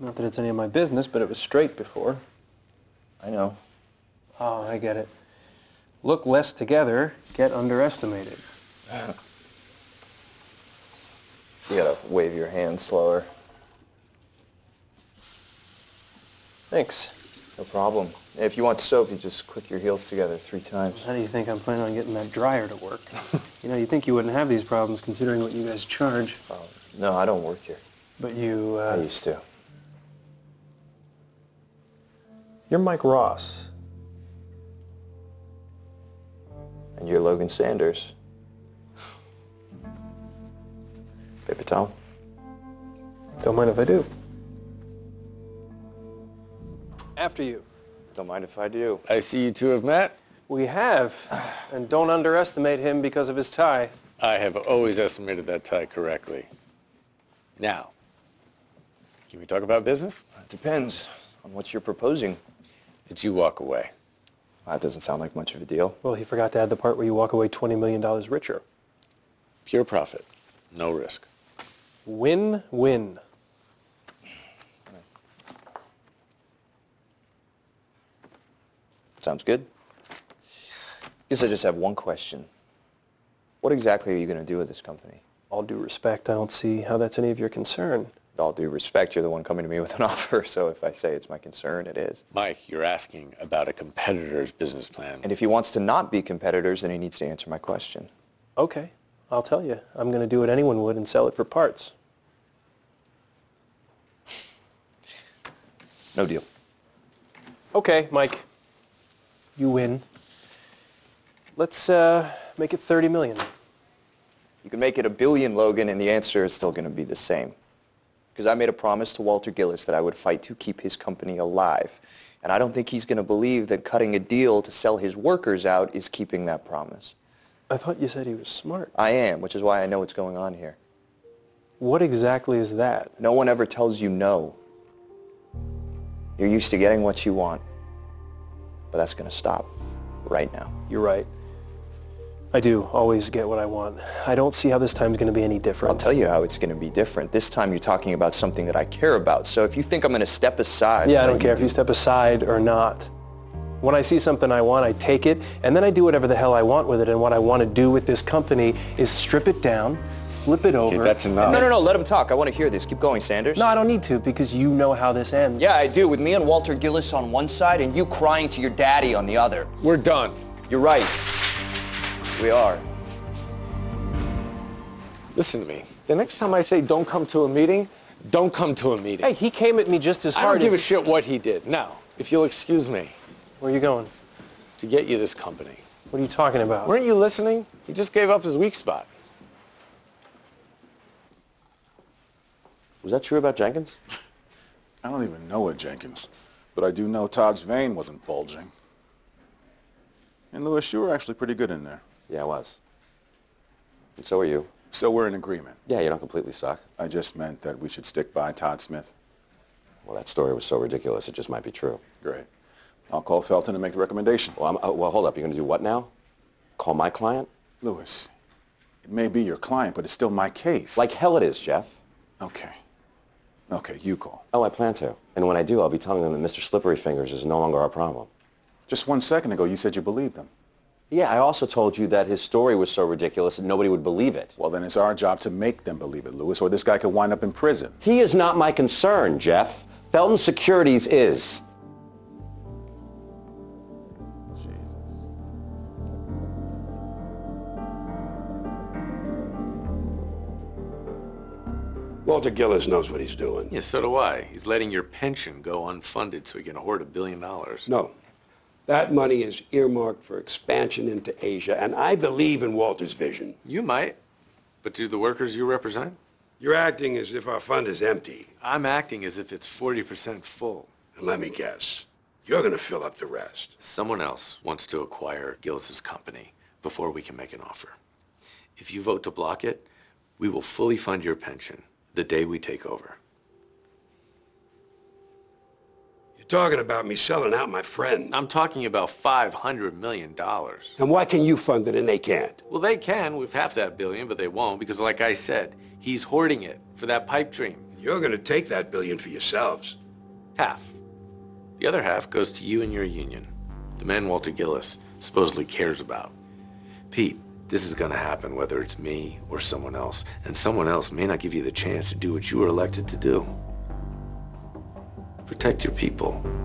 Not that it's any of my business, but it was straight before. I know. Oh, I get it. Look less together, get underestimated. You gotta wave your hand slower. Thanks. No problem. If you want soap, you just click your heels together 3 times. How do you think I'm planning on getting that dryer to work? You know, you'd think you wouldn't have these problems considering what you guys charge. Oh, no, I don't work here. But you, I used to. You're Mike Ross. And you're Logan Sanders. Paper towel? Don't mind if I do. After you. Don't mind if I do. I see you two have met. We have. And don't underestimate him because of his tie. I have always estimated that tie correctly. Now, can we talk about business? It depends on what you're proposing. Did you walk away? That doesn't sound like much of a deal. Well, he forgot to add the part where you walk away $20 million richer. Pure profit, no risk. Win-win. Sounds good. Guess I just have one question. What exactly are you going to do with this company? All due respect, I don't see how that's any of your concern. With all due respect, you're the one coming to me with an offer, so if I say it's my concern, it is. Mike, you're asking about a competitor's business plan. And if he wants to not be competitors, then he needs to answer my question. Okay, I'll tell you. I'm going to do what anyone would and sell it for parts. No deal. Okay, Mike. You win. Let's make it 30 million. You can make it $1 billion, Logan, and the answer is still going to be the same. Because I made a promise to Walter Gillis that I would fight to keep his company alive. And I don't think he's going to believe that cutting a deal to sell his workers out is keeping that promise. I thought you said he was smart. I am, which is why I know what's going on here. What exactly is that? No one ever tells you no. You're used to getting what you want. But that's going to stop right now. You're right. I do always get what I want. I don't see how this time's going to be any different. I'll tell you how it's going to be different. This time you're talking about something that I care about. So if you think I'm going to step aside... Yeah, I don't care if you step aside or not. When I see something I want, I take it, and then I do whatever the hell I want with it. And what I want to do with this company is strip it down, flip it over. Okay, that's enough. No, let him talk. I want to hear this. Keep going, Sanders. No, I don't need to, because you know how this ends. Yeah, I do. With me and Walter Gillis on one side and you crying to your daddy on the other. We're done. You're right. We are. Listen to me. The next time I say don't come to a meeting, don't come to a meeting. Hey, he came at me just as hard as... I don't give a shit what he did. Now, if you'll excuse me. Where are you going? To get you this company. What are you talking about? Weren't you listening? He just gave up his weak spot. Was that true about Jenkins? I don't even know a Jenkins, but I do know Todd's vein wasn't bulging. And Lewis, you were actually pretty good in there. Yeah, I was. And so are you. So we're in agreement. Yeah, you don't completely suck. I just meant that we should stick by Todd Smith. Well, that story was so ridiculous, it just might be true. Great. I'll call Felton and make the recommendation. Well, hold up. You're going to do what now? Call my client? Lewis, it may be your client, but it's still my case. Like hell it is, Jeff. Okay. Okay, you call. Oh, I plan to. And when I do, I'll be telling them that Mr. Slippery Fingers is no longer our problem. Just 1 second ago, you said you believed him. Yeah, I also told you that his story was so ridiculous that nobody would believe it. Well, then it's our job to make them believe it, Lewis, or this guy could wind up in prison. He is not my concern, Jeff. Felton Securities is. Walter Gillis knows what he's doing. Yes, so do I. He's letting your pension go unfunded so he can hoard $1 billion. No. That money is earmarked for expansion into Asia, and I believe in Walter's vision. You might, but do the workers you represent? You're acting as if our fund is empty. I'm acting as if it's 40% full. And let me guess. You're going to fill up the rest. Someone else wants to acquire Gillis's company before we can make an offer. If you vote to block it, we will fully fund your pension. The day we take over. You're talking about me selling out my friend. I'm talking about $500 million. And why can you fund it and they can't? Well, they can with half that billion, but they won't because, like I said, he's hoarding it for that pipe dream. You're going to take that $1 billion for yourselves. Half. The other half goes to you and your union, the man Walter Gillis supposedly cares about. Pete, this is going to happen whether it's me or someone else, and someone else may not give you the chance to do what you were elected to do. Protect your people.